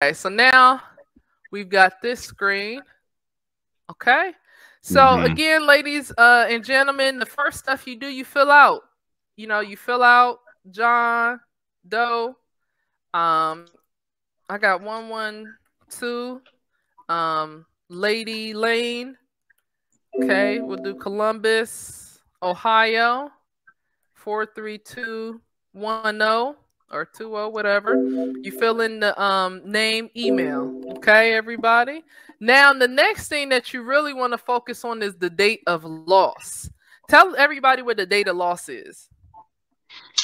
Okay, so now we've got this screen. Okay, so again, ladies and gentlemen, the first stuff you do, you fill out. You know, you fill out John Doe. I got 112. Lady Lane. Okay, we'll do Columbus, Ohio, 43210. Or 20, whatever. You fill in the name, email. Okay, everybody. Now, the next thing that you really want to focus on is the date of loss. Tell everybody what the date of loss is.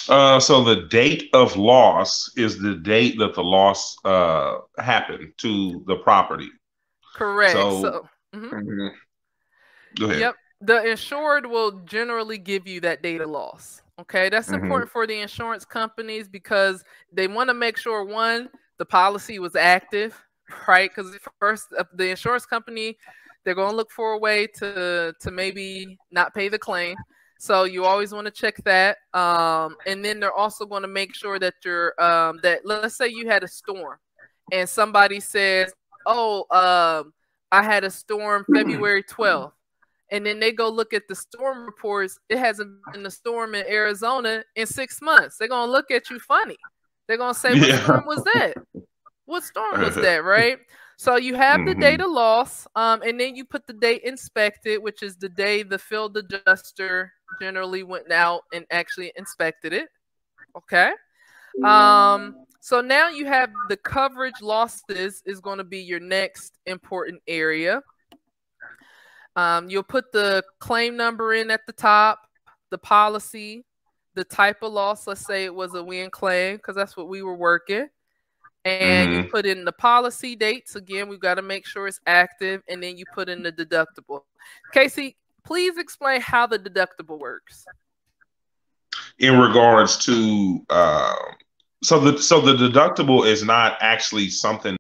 So the date of loss is the date that the loss happened to the property. Correct. So, go ahead. Yep. The insured will generally give you that date of loss. Okay, that's important for the insurance companies because they want to make sure, one, the policy was active, right? Because first, the insurance company, they're going to look for a way to maybe not pay the claim. So you always want to check that. And then they're also going to make sure that you're, that let's say you had a storm and somebody says, oh, I had a storm February 12th. And then they go look at the storm reports. It hasn't been a storm in Arizona in 6 months. They're going to look at you funny. They're going to say, what storm was that? What storm was that, right? So you have the date of loss, and then you put the date inspected, which is the day the field adjuster generally went out and actually inspected it. Okay. So now you have the coverage losses is going to be your next important area. You'll put the claim number in at the top, the policy, the type of loss. Let's say it was a wind claim because that's what we were working. And you put in the policy dates. Again, we've got to make sure it's active. And then you put in the deductible. Casey, please explain how the deductible works. In regards to, so the deductible is not actually something